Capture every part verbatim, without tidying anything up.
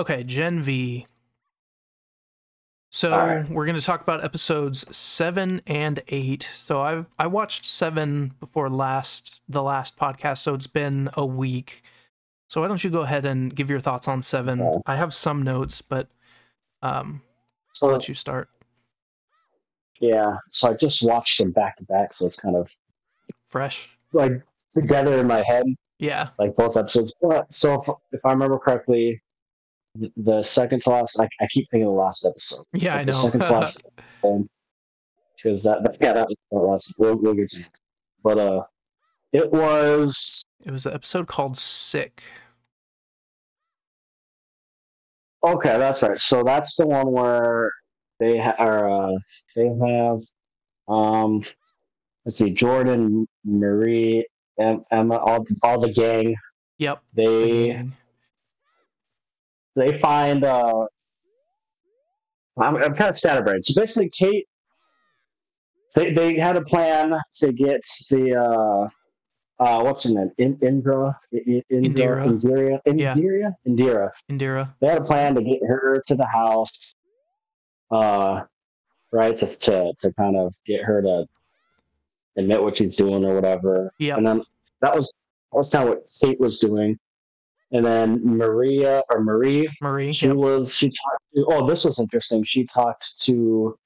Okay, Gen V. So right. We're going to talk about episodes seven and eight. So I've I watched seven before last the last podcast, so it's been a week. So why don't you go ahead and give your thoughts on seven? Okay. I have some notes, but um, so, I'll let you start. Yeah, so I just watched them back to back, so it's kind of fresh, like together in my head. Yeah, like both episodes. So if, if I remember correctly. The second to last, I, I keep thinking the last episode. Yeah, like I know. The second to last, because that, that, yeah, that was the last. We'll, we'll get to it. But uh, it was. It was an episode called "Sick." Okay, that's right. So that's the one where they ha are. Uh, they have. Um, let's see, Jordan, Marie, and Emma, all all the gang. Yep. They. The They find, uh, I'm, I'm kind of scatterbrained. So basically, Kate, they, they had a plan to get the, uh, uh, what's her name? In, Indra? In, Indra? Indira. Indira? Indira? Yeah. Indira. Indira. They had a plan to get her to the house, uh, right? To, to, to kind of get her to admit what she's doing or whatever. Yeah. And then that was, that was kind of what Kate was doing. And then Maria or Marie, Marie, she yep. was she talked. To, oh, this was interesting. She talked to,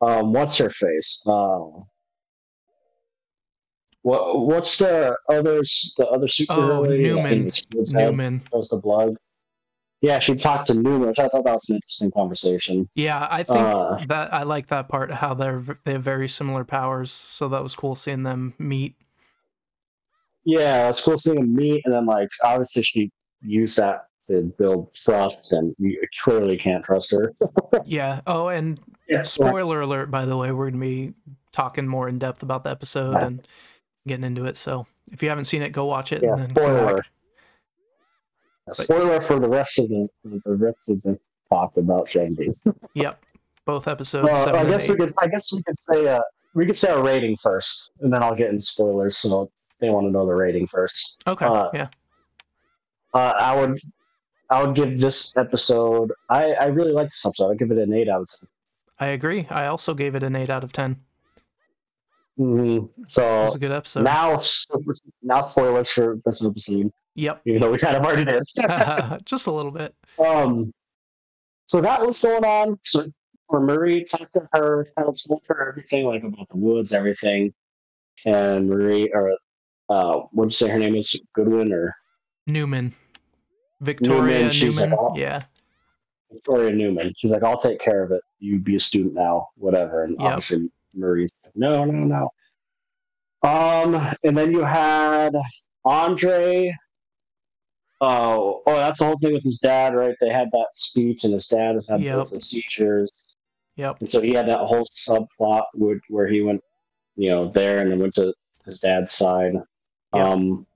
um, what's her face? Um, what what's the others? The other superhero? Oh, Newman. Newman was the blog. Yeah, she talked to Newman. I thought that was an interesting conversation. Yeah, I think uh, that I like that part. How they're they have very similar powers, so that was cool seeing them meet. Yeah, it's cool seeing them meet, and then, like, obviously she used that to build trust, and you clearly can't trust her. Yeah. Oh, and yeah, spoiler yeah. alert, by the way, we're going to be talking more in depth about the episode yeah. and getting into it, so if you haven't seen it, go watch it. Yeah, and then spoiler. But, spoiler for the rest of the, the rest of the talk about Gen V. Yep. Both episodes. Well, I guess we could, I guess we could say, uh, we could say our rating first, and then I'll get in spoilers, so they want to know the rating first. Okay. Uh, yeah. Uh, I would, I would give this episode. I, I really like this episode. I would give it an eight out of ten. I agree. I also gave it an eight out of ten. Mm-hmm. So that was a good episode. Now, now spoilers for this episode. Yep. Even though we kind of already did. Just a little bit. Um. So that was going on. So where Marie talked to her, kind of told her everything, like about the woods, everything, and Marie or. Uh, what'd you say her name is? Goodwin or Newman? Victoria Newman. Newman. Like, yeah, Victoria Newman. She's like, "I'll take care of it. You be a student now, whatever." And yep. obviously, Marie's like, "No, no, no." Um, and then you had Andre. Oh, oh, that's the whole thing with his dad, right? They had that speech, and his dad has had yep. both the seizures. Yep. And so he had that whole subplot where, where he went, you know, there and then went to his dad's side. Yep. Um,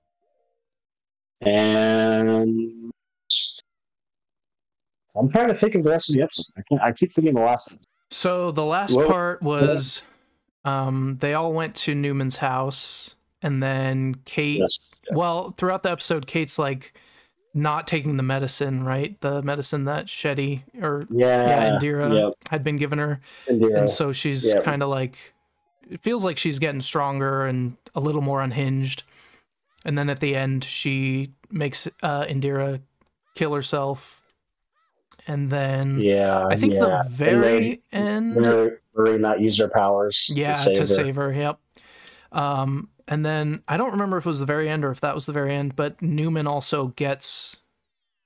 and I'm trying to think of the rest of the episode. I, can't, I keep thinking the last one. So the last Whoa. part was um, they all went to Newman's house, and then Kate, yes. yeah. well, throughout the episode, Kate's like not taking the medicine, right? The medicine that Shetty or yeah, yeah, Indira yep. had been giving her. Indira. And so she's yep. kind of like, it feels like she's getting stronger and a little more unhinged. And then at the end, she makes uh, Indira kill herself. And then yeah, I think yeah. the very and then, end... Marie not used her powers yeah, to save, to her. save her. Yep. Um, and then I don't remember if it was the very end or if that was the very end, but Newman also gets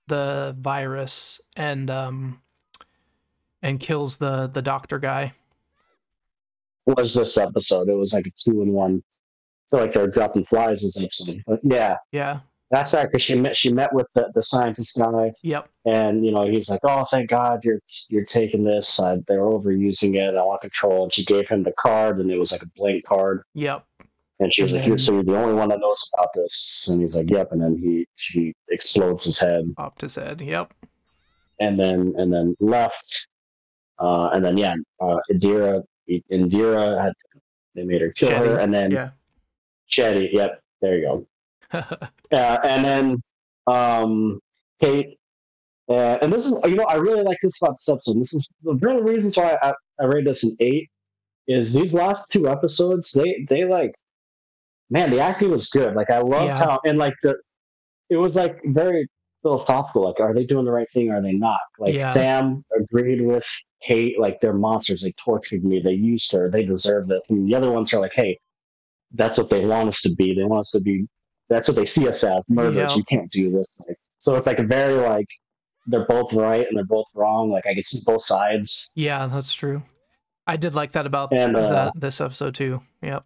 the virus and um, and kills the, the doctor guy. Was this episode? It was like a two in one. I feel like they were dropping flies this episode. But yeah, yeah, that's right. Because she met she met with the, the scientist guy. Yep. And you know he's like, "Oh, thank God you're you're taking this. I, they're overusing it. I want control." And she gave him the card, and it was like a blank card. Yep. And she was and like, "You're so you're the only one that knows about this." And he's like, "Yep." And then he she explodes his head. Popped his head. Yep. And then and then left. Uh, and then yeah, uh, Indira. Indira had, they made her kill Shetty, her, and then yeah. Shetty, yep, there you go. uh, and then um, Kate Uh, and this is, you know, I really like this about this episode. This is the real reasons why I, I rate this an eight. Is these last two episodes? They they like, man, the acting was good. Like I loved yeah. how and like the, it was like very philosophical. Like, are they doing the right thing? Or are they not? Like yeah. Sam agreed with Kate. Like they're monsters. They tortured me. They used her. They deserve it. And the other ones are like, hey, that's what they want us to be. They want us to be. That's what they see us as, murderers. Yeah. You can't do this. Like, so it's like a very like. They're both right and they're both wrong. Like I can see both sides. Yeah, that's true. I did like that about and, uh, that, this episode too. Yep.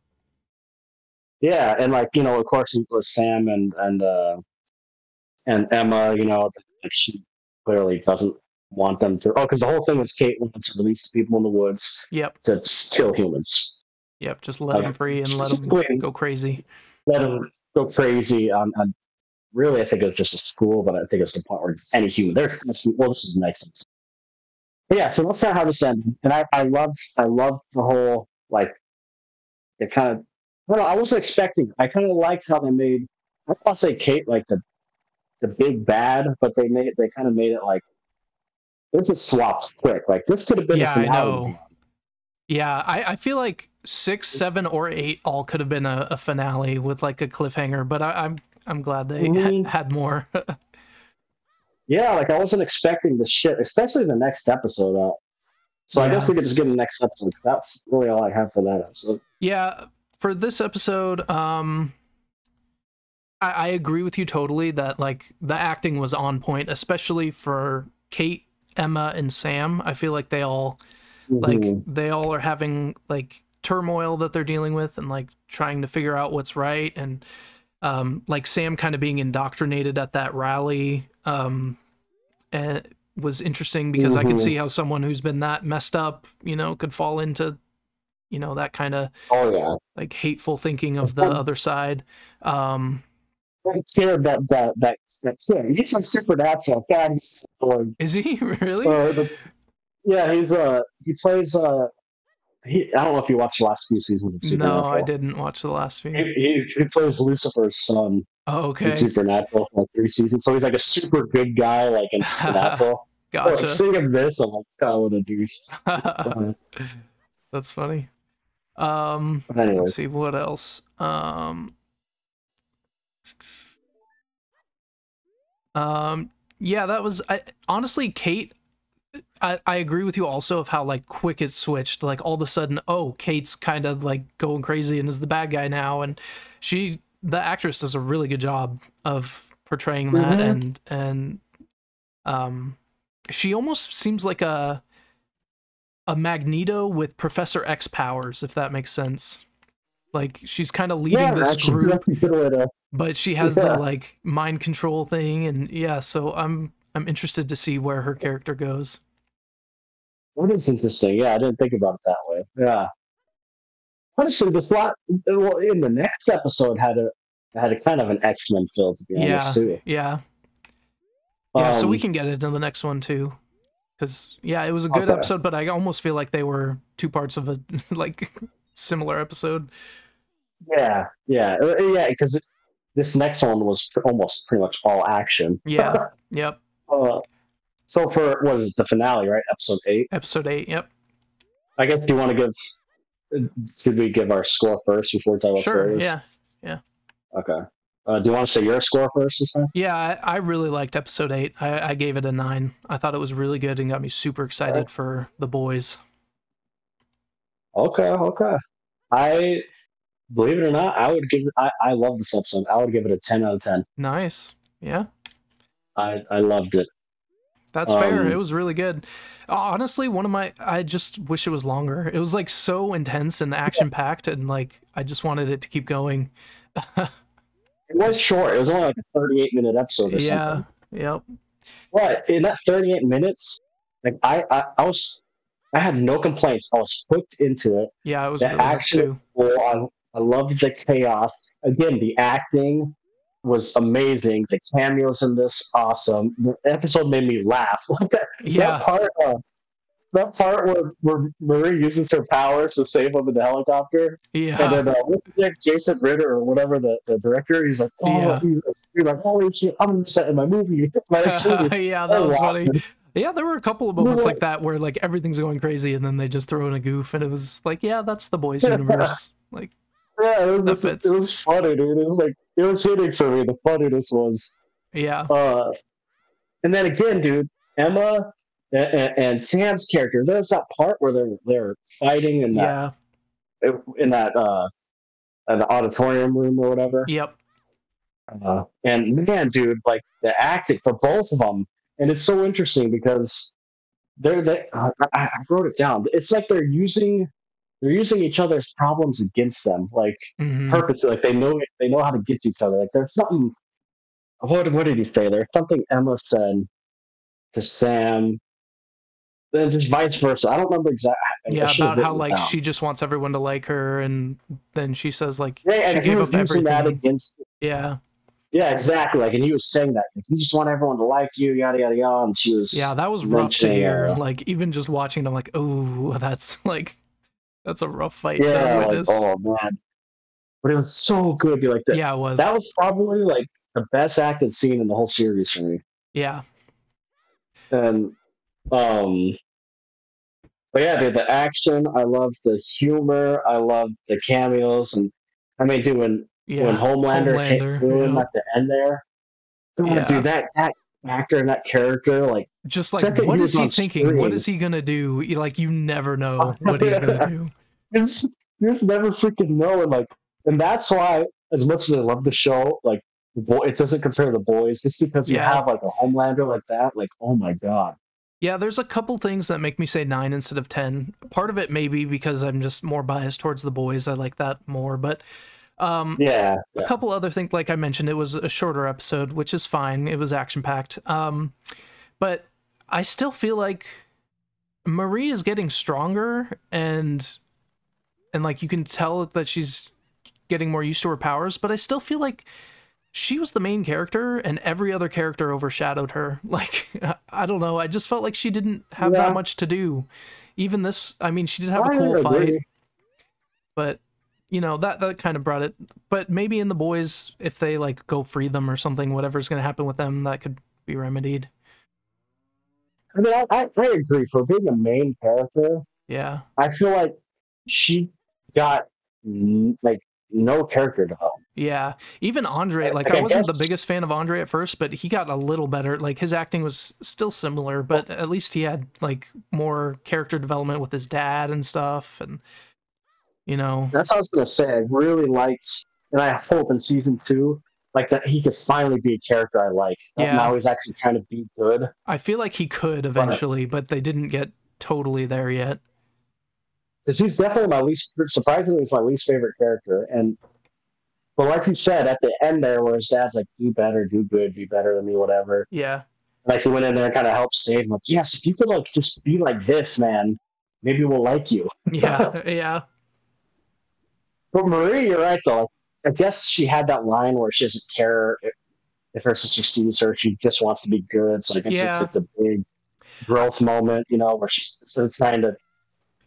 Yeah, and like you know, of course, with Sam and and uh, and Emma, you know, she clearly doesn't want them to. Oh, because the whole thing is Kate wants to release the people in the woods. Yep. To kill humans. Yep. Just let like, them free and let them quit. go crazy. Let them go crazy on. on Really, I think it was just a school, but I think it's the point where any human. There's well, this is the next episode. But yeah, so that's not how this ended. And I, I loved, I loved the whole like, it kind of. Well, I wasn't expecting. I kind of liked how they made. I don't want to say Kate like the, the big bad, but they made they kind of made it like, it just swapped quick. Like this could have been. Yeah, a finale. I know. Yeah, I, I feel like six, seven, or eight all could have been a, a finale with like a cliffhanger, but I, I'm. I'm glad they had, had more. Yeah, like I wasn't expecting the shit, especially the next episode out. So yeah. I guess we could just get the next episode because that's really all I have for that episode. Yeah, for this episode, um, I, I agree with you totally that like the acting was on point, especially for Kate, Emma, and Sam. I feel like they all, mm-hmm. like they all are having like turmoil that they're dealing with and like trying to figure out what's right and. Um, like Sam kind of being indoctrinated at that rally um, and it was interesting because mm-hmm. I could see how someone who's been that messed up, you know, could fall into, you know, that kind of oh, yeah. like hateful thinking of the other side. Um, that kid, that, that, that, that kid, he's from Supernatural. God, he's so Is he really? Uh, this, yeah, he's uh, he plays. Uh, He, I don't know if you watched the last few seasons of Supernatural. No, I didn't watch the last few. He, he, he plays Lucifer's son oh, okay. in Supernatural for like three seasons. So he's like a super good guy, like in Supernatural. Gotcha. So like, sing him this, I'm like, God, what a douche. That's funny. Um, anyway. Let's see what else. Um, um, yeah, that was I, honestly Kate. I, I agree with you also of how like quick it switched, like all of a sudden, oh, Kate's kind of like going crazy and is the bad guy now, and she, the actress, does a really good job of portraying that, mm-hmm. and and um, she almost seems like a a Magneto with Professor X powers, if that makes sense. Like she's kind of leading yeah, this actually, group, to... but she has yeah. the like mind control thing, and yeah, so I'm. I'm interested to see where her character goes. That is interesting. Yeah, I didn't think about it that way. Yeah. Honestly, this lot well, in the next episode had a had a kind of an X-Men feel to be yeah, honest too. Yeah. Um, yeah. So we can get into the next one too, because yeah, it was a good okay. episode, but I almost feel like they were two parts of a like similar episode. Yeah. Yeah. Yeah. Because this next one was almost pretty much all action. Yeah. Yep. Uh, so for what is it, the finale, right? Episode eight. Episode eight. Yep. I guess you want to give. Should we give our score first before we talk about sure, spoilers? Yeah. Yeah. Okay. Uh, do you want to say your score first this time? Yeah, I, I really liked episode eight. I, I gave it a nine. I thought it was really good and got me super excited right. for The Boys. Okay. Okay. I believe it or not, I would give. I I love this episode. I would give it a ten out of ten. Nice. Yeah. I, I loved it. That's um, fair. It was really good. Honestly, one of my... I just wish it was longer. It was, like, so intense and action-packed, and, like, I just wanted it to keep going. It was short. It was only, like, a thirty-eight minute episode or yeah, something. Yeah, yep. But in that thirty-eight minutes, like, I, I, I was... I had no complaints. I was hooked into it. Yeah, it was that really action too. Cool. I, I loved the chaos. Again, the acting... was amazing. The cameos in this awesome. The episode made me laugh. That, yeah. That part, uh, that part where, where Marie uses her powers to save him in the helicopter. Yeah. And then uh, what's Jason Ritter or whatever, the, the director, he's like, oh, yeah. You're like, holy shit, I'm going to set in my movie. My yeah, that oh, was wow. funny. Yeah, there were a couple of moments no, like that where like everything's going crazy and then they just throw in a goof and it was like, yeah, that's the Boys universe. Like, yeah, it was, it was funny, dude. It was like, it was hitting for me, the funniness was. Yeah. Uh, and then again, dude, Emma and, and, and Sam's character, there's that part where they're they're fighting in that yeah. in that uh in the auditorium room or whatever. Yep. Uh, and man, dude, like the acting for both of them. And it's so interesting because they're they, uh, I, I wrote it down. It's like they're using they're using each other's problems against them, like mm-hmm. purposely. Like they know they know how to get to each other. Like there's something. What what did he say? There's something Emma said to Sam. Then just vice versa. I don't remember exactly. Yeah, about how like down. She just wants everyone to like her, and then she says like yeah, and she gave up everything. That against yeah. Yeah, exactly. Like, and he was saying that like, you just want everyone to like you, yada yada yada. And she was yeah, that was rough to hear. Uh, like, even just watching, I'm like, oh, that's like, that's a rough fight. Yeah, to witness. Like, oh man, but it was so good. Like that. Yeah, it was. That was probably like the best acted scene in the whole series for me. Yeah. And, um, but yeah, dude, the action. I loved the humor. I loved the cameos, and I mean, dude, when. Yeah, when Homelander, Homelander came yeah. in at the end there, yeah. dude, that that actor and that character, like, just like, what is he thinking? Screen, what is he gonna do? Like, you never know what he's gonna do. You just, you just never freaking know, and like, and that's why, as much as I love the show, like, it doesn't compare to The Boys, just because you yeah. have like a Homelander like that, like, oh my god. Yeah, there's a couple things that make me say nine instead of ten. Part of it maybe because I'm just more biased towards The Boys. I like that more, but. Um, yeah, yeah. A couple other things, like I mentioned, it was a shorter episode, which is fine. It was action-packed. Um, but I still feel like Marie is getting stronger and, and like, you can tell that she's getting more used to her powers, but I still feel like she was the main character and every other character overshadowed her. Like, I don't know. I just felt like she didn't have yeah. that much to do. Even this, I mean, she did have I a cool fight, agree. But... You know, that, that kind of brought it. But maybe in The Boys, if they, like, go free them or something, whatever's going to happen with them, that could be remedied. I mean, I, I, I agree. For being the main character, yeah, I feel like she got, like, no character development. Yeah. Even Andre, like, like I, I wasn't guess... the biggest fan of Andre at first, but he got a little better. Like, his acting was still similar, but at least he had, like, more character development with his dad and stuff, and... You know, that's what I was gonna say. I really liked, and I hope in season two, like that he could finally be a character I like. Yeah. Now he's actually trying to be good. I feel like he could eventually, but, but they didn't get totally there yet. Because he's definitely my least, surprisingly, he's my least favorite character. And but like you said, at the end there, where his dad's like, "Do better, do good, be better than me, whatever." Yeah. Like he went in there and kind of helped save him. Like, yes, if you could like just be like this, man, maybe we'll like you. Yeah. Yeah. But Marie, you're right, though. I guess she had that line where she doesn't care if, if her sister sees her. She just wants to be good. So I guess yeah. it's like the big growth moment, you know, where she's trying to...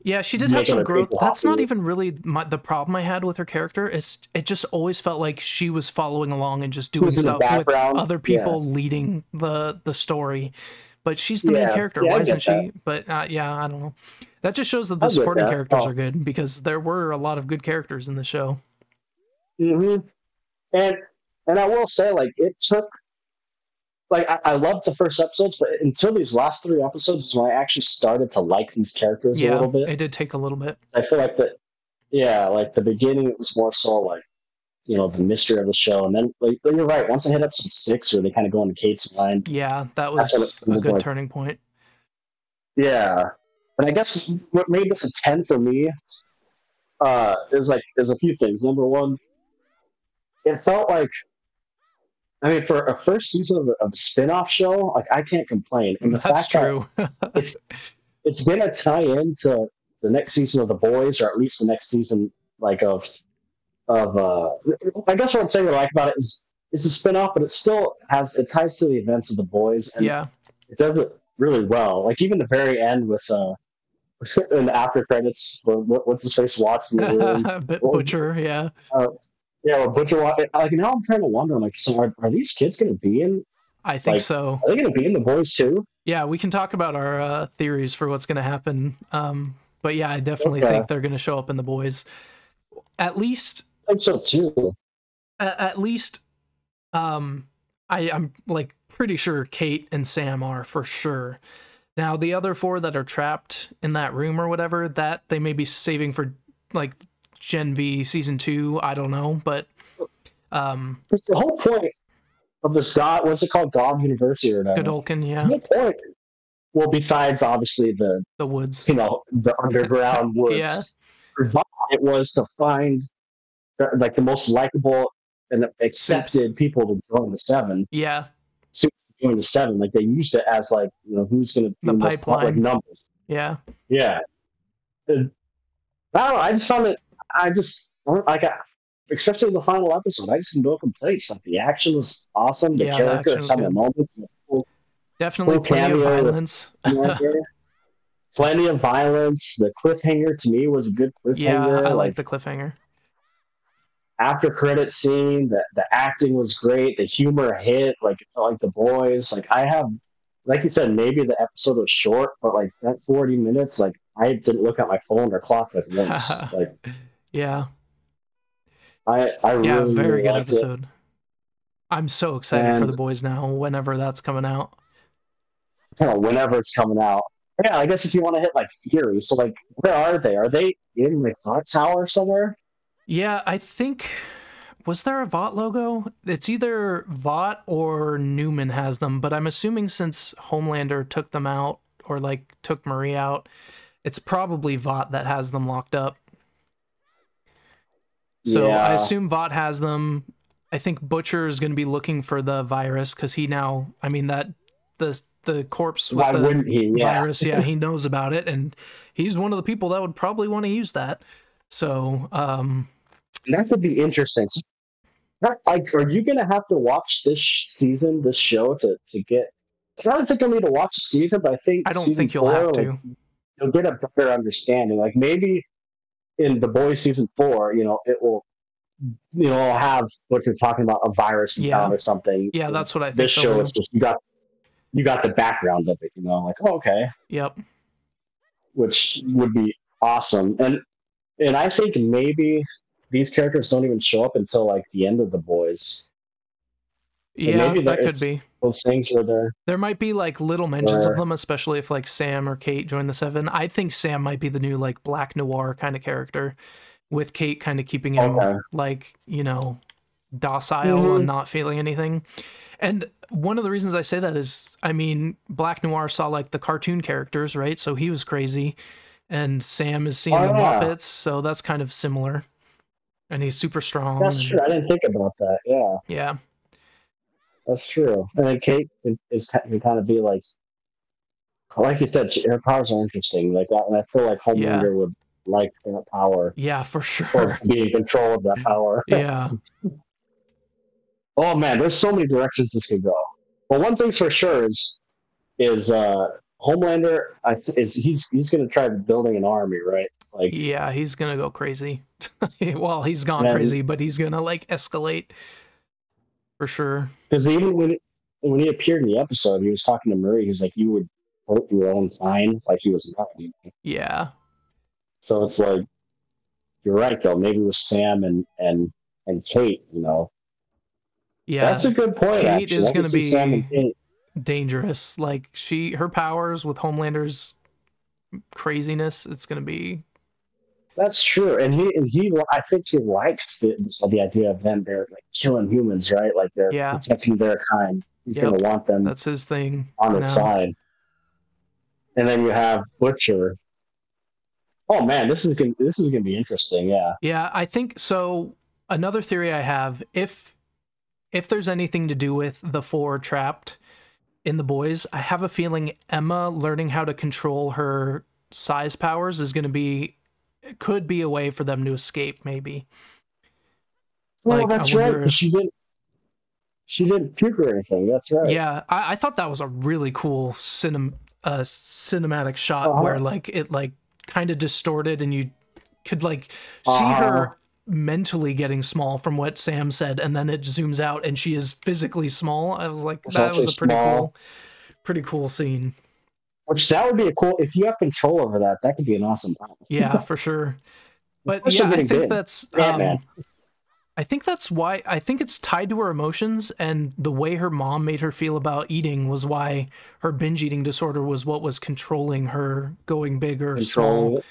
Yeah, she did have some growth. That's not even really my, the problem I had with her character. It's, it just always felt like she was following along and just doing stuff with other people yeah. leading the, the story. But she's the yeah. main character, yeah, why isn't she? That. But uh, yeah, I don't know. That just shows that the supporting that. characters oh. are good, because there were a lot of good characters in the show. Mm-hmm. And and I will say, like, it took, like, I, I loved the first episodes, but until these last three episodes is when I actually started to like these characters yeah, a little bit. It did take a little bit. I feel like the, yeah, like the beginning, it was more so like, you know, the mystery of the show, and then like you're right. Once I hit up some six, where they kind of go into Kate's line. Yeah, that was a good like, turning point. Yeah, but I guess what made this a ten for me uh, is like there's a few things. Number one, it felt like, I mean, for a first season of a, a spinoff show, like I can't complain. And the That's fact true. That it's, it's been a tie-in to the next season of The Boys, or at least the next season, like of. Of uh, I guess what I'm saying I like about it is it's a spin-off, but it still has it ties to the events of The Boys, and yeah. it does it really well. Like even the very end with uh, in the after credits, when, what's his face walks in the room. But Butcher, was, yeah. Uh, yeah, well, Butcher walked. Like, now I'm trying to wonder, I'm like, so are, are these kids going to be in? I think like, so. Are they going to be in The Boys too? Yeah, we can talk about our uh, theories for what's going to happen. Um, but yeah, I definitely okay. think they're going to show up in The Boys. At least. I think so too. At, at least, um, I, I'm like pretty sure Kate and Sam are for sure. Now, the other four that are trapped in that room or whatever, that they may be saving for, like, Gen V Season two, I don't know, but... Um, the whole point of this, God, what's it called, God University or whatever? Godolkin, yeah. The whole point, well, besides, obviously, the... The woods. You know, the underground woods. Yeah. It was to find, the, like, the most likable and accepted Oops. people to join the Seven. Yeah. Doing the Seven, like they used it as like, you know, who's going to the pipeline, like numbers. Yeah, yeah. I don't know. I just found it. I just like, I, especially in the final episode, I just had no complaints. Like the action was awesome. The yeah, character, some of the moments, cool, definitely cool plenty of violence. Plenty of violence. The cliffhanger to me was a good cliffhanger. Yeah, I like, like the cliffhanger. After credit scene, the, the acting was great. The humor hit, like it felt like The Boys. Like I have, like you said, maybe the episode was short, but like that forty minutes, like I didn't look at my phone or clock like once. Like, yeah, I, I yeah, really very really good episode. It. I'm so excited and, for The Boys now. Whenever that's coming out, you know, whenever it's coming out. Yeah, I guess if you want to hit like theories, so like where are they? Are they in like Vought Tower somewhere? Yeah, I think, was there a Vought logo? It's either Vought or Newman has them, but I'm assuming since Homelander took them out, or like took Marie out, it's probably Vought that has them locked up. So yeah. I assume Vought has them. I think Butcher is going to be looking for the virus, because he now, I mean, that the the corpse with Why the wouldn't he? Yeah. virus, yeah, he knows about it, and he's one of the people that would probably want to use that. So, um... that would be interesting. That, like, are you going to have to watch this season, this show, to, to get... I don't think I need to watch a season, but I think... I don't think you'll four, have to. Like, you'll get a better understanding. Like, maybe in The Boys Season four, you know, it will... You know, it'll have what you're talking about, a virus yeah. or something. Yeah, that's what I think. This show is just... You got, you got the background of it, you know? Like, oh, okay. Yep. Which would be awesome. And... And I think maybe these characters don't even show up until like the end of The Boys. Yeah, maybe that could be those things where there there might be like little mentions where... of them, especially if like Sam or Kate join the Seven. I think Sam might be the new like Black Noir kind of character, with Kate kind of keeping him okay. like, you know, docile mm-hmm. and not feeling anything. And one of the reasons I say that is, I mean, Black Noir saw like the cartoon characters, right? So he was crazy. And Sam is seeing oh, the Muppets, yeah. so that's kind of similar. And he's super strong. That's and... true. I didn't think about that. Yeah. Yeah. That's true. And then Kate is can kind of be like, like you said, her powers are interesting like that, and I feel like Homelander yeah. would like that power. Yeah, for sure. Or to be in control of that power. Yeah. Oh man, there's so many directions this could go. Well, one thing's for sure is is. uh Homelander, I th is he's he's gonna try building an army, right? Like, yeah, he's gonna go crazy. Well, he's gone and, crazy, but he's gonna like escalate for sure. Because even when when he appeared in the episode, he was talking to Murray. He's like, "You would vote your own sign," like he was not. You know? Yeah. So it's like, you're right though. Maybe with Sam and and and Kate, you know. Yeah, that's a good point. Kate actually. is gonna be Sam and Kate. dangerous. Like she her powers with Homelander's craziness, it's gonna be that's true. And he and he I think he likes the, the idea of them they're like killing humans, right? Like they're yeah. protecting their kind. He's yep. gonna want them that's his thing on his side. And then you have Butcher. Oh man, this is gonna this is gonna be interesting, yeah. Yeah, I think so. Another theory I have, if if there's anything to do with the four trapped in The Boys, I have a feeling Emma learning how to control her size powers is going to be, could be a way for them to escape, maybe. Well, like, that's right. If... She didn't, she didn't puke or anything. That's right. Yeah. I, I thought that was a really cool cinem, uh, cinematic shot uh-huh. where like it like kind of distorted, and you could like uh, see her mentally getting small from what Sam said, and then it zooms out and she is physically small. I was like, that was a pretty small. cool, pretty cool scene. Which that would be a cool, if you have control over that, that could be an awesome time. Yeah, for sure. But yeah, I think good. that's, yeah, um, man. I think that's why, I think it's tied to her emotions, and the way her mom made her feel about eating was why her binge eating disorder was what was controlling her going big or control.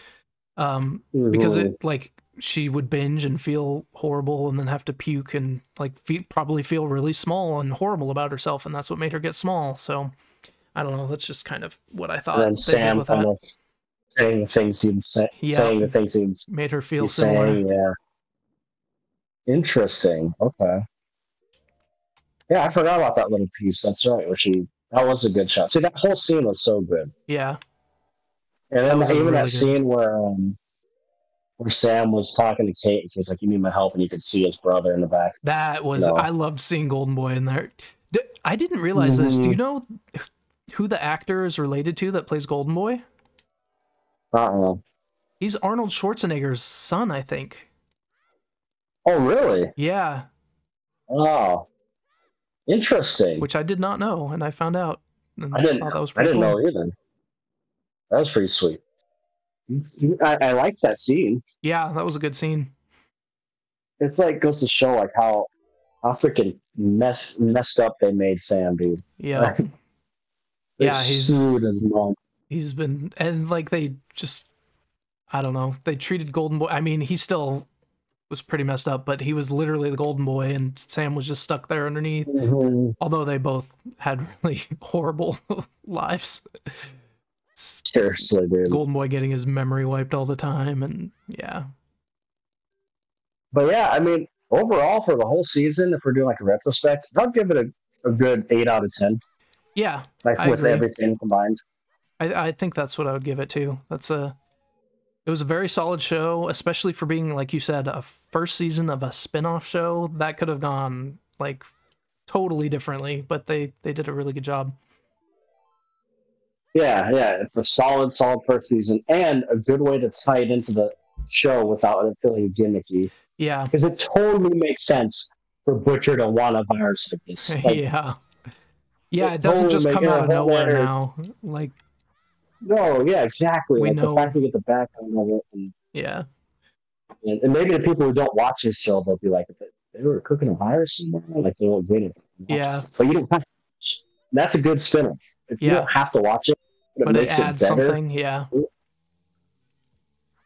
small. Um, mm-hmm. Because it like, she would binge and feel horrible and then have to puke and like fe- probably feel really small and horrible about herself. And that's what made her get small. So I don't know. That's just kind of what I thought. And then Sam kind of saying the things he was say, yeah. saying the things he was, made her feel similar. Saying, yeah. Interesting. Okay. Yeah, I forgot about that little piece. That's right. Where she, that was a good shot. See, that whole scene was so good. Yeah. And then that even really that good. scene where um, where Sam was talking to Kate, and she was like, "You need my help," and you could see his brother in the back. That was. You know? I loved seeing Golden Boy in there. I didn't realize mm-hmm. this. Do you know who the actor is related to that plays Golden Boy? I don't know. He's Arnold Schwarzenegger's son, I think. Oh, really? Yeah. Oh, interesting. Which I did not know, and I found out. And I didn't. Thought that was pretty I didn't cool. know either. That was pretty sweet. I, I liked that scene. Yeah, that was a good scene. It's like goes to show like how how freaking mess, messed up they made Sam, dude. Yeah. They yeah, he's his mom. He's been, and like they just, I don't know, they treated Golden Boy. I mean, he still was pretty messed up, but he was literally the Golden Boy, and Sam was just stuck there underneath. Mm-hmm. Although they both had really horrible lives. Seriously, dude. Golden Boy getting his memory wiped all the time, and yeah. But yeah, I mean, overall for the whole season, if we're doing like a retrospect, I'll give it a, a good eight out of ten. Yeah, like I with agree. everything combined, I, I think that's what I would give it to. That's a, it was a very solid show, especially for being, like you said, a first season of a spin-off show that could have gone like totally differently, but they they did a really good job. Yeah, yeah, it's a solid, solid first season, and a good way to tie it into the show without it feeling gimmicky. Yeah, because it totally makes sense for Butcher to want a virus like this. Like, yeah. Yeah, it doesn't just come out of nowhere now. Like, no, yeah, exactly. We like know the fact we get the background of it, and yeah, and, and maybe the people who don't watch this show, they'll be like, if they were cooking a virus somewhere, like they won't get it. Yeah, but you don't have to watch it. That's a good spin-off. If yeah. you don't have to watch it, but, but it, makes it adds it better. something. Yeah.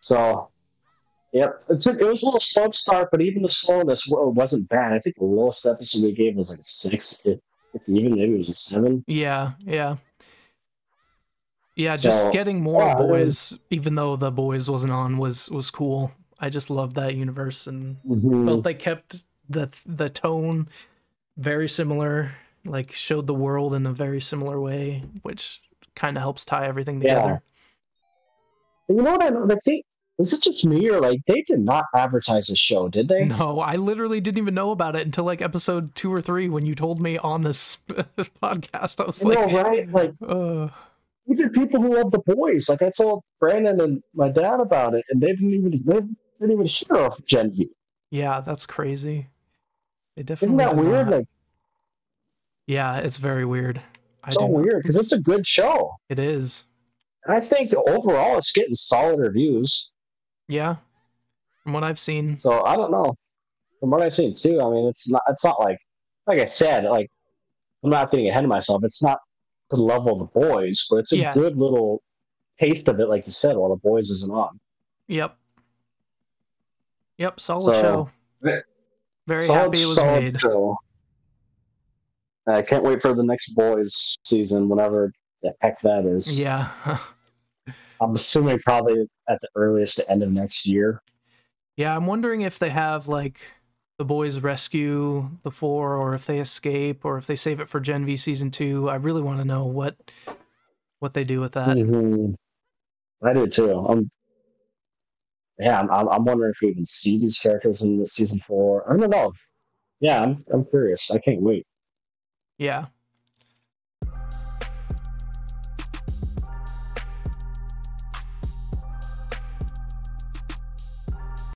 So, yep, it's a, it was a little slow start, but even the slowness wasn't bad. I think the lowest episode we gave was like a six. It, Even maybe it was a seven. Yeah, yeah, yeah. Just so, getting more yeah, boys, I mean, even though the boys wasn't on, was was cool. I just loved that universe, and mm-hmm. felt they kept the the tone very similar. Like showed the world in a very similar way, which kind of helps tie everything together. Yeah. You know what I, I think? Is it just me, or like they did not advertise the show, did they? No, I literally didn't even know about it until like episode two or three when you told me on this podcast. I was you like, know, right? Like, uh... even people who love the boys, like I told Brandon and my dad about it, and they didn't even they didn't even hear of Gen V. Yeah, that's crazy. It definitely isn't that weird. Not. Like, yeah, it's very weird. It's so weird because it's a good show. It is. And I think overall, it's getting solid reviews. Yeah, from what I've seen. So I don't know. From what I've seen too, I mean, it's not. It's not like, like I said, like I'm not getting ahead of myself. It's not to the level of the boys, but it's a yeah. good little taste of it, like you said, while the boys isn't on. Yep. Yep. Solid so, show. Very solid, happy it was solid made. Show. I can't wait for the next boys season, whenever the heck that is. Yeah. I'm assuming probably at the earliest the end of next year. Yeah, I'm wondering if they have like the boys rescue the four, or if they escape, or if they save it for Gen V season two. I really want to know what what they do with that. Mm-hmm. I do too. I'm yeah, I'm, I'm wondering if we even see these characters in the season four. I don't know. Yeah, I'm I'm curious. I can't wait. Yeah.